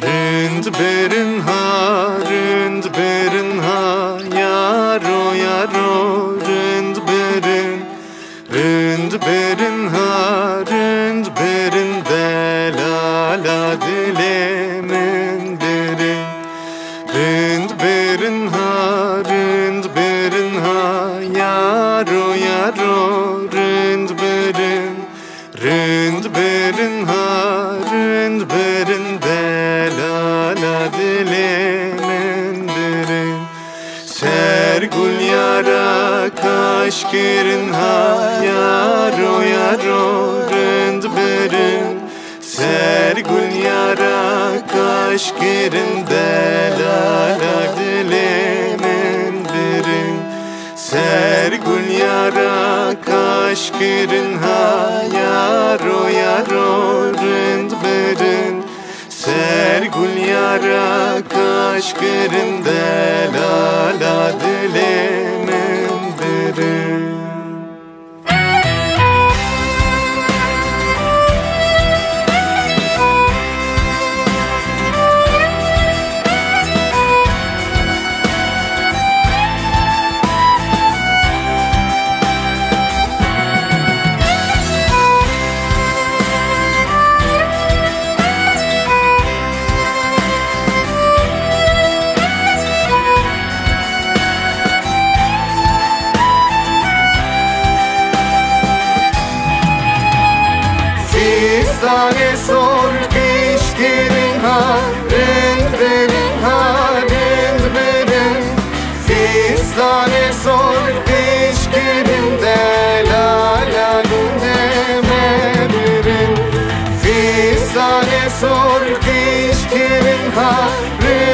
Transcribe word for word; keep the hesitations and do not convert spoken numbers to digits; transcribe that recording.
Rind birin ha, rind birin ha, yaro yaro, rind birin, rind birin ha, rind birin delala dilimin birin, rind birin ha, rind birin ha, yaro yaro, rind birin, rind birin ha, rind birin delala dilimin birin. Sergül yara kaşkirin ha, yaro yaro, rind birin. Sergül yara kaşkirin delala dilimin birin. Sergül yara kaşkirin ha, yaro yaro, rind birin. Sergül yara kaşkirin delala dilimin birin. Sage sor keşkirin ha, rind birin ha, rind birin. Sage sor keşkirin delala dilimin birin. Sage sor keşkirin ha, rind birin ha.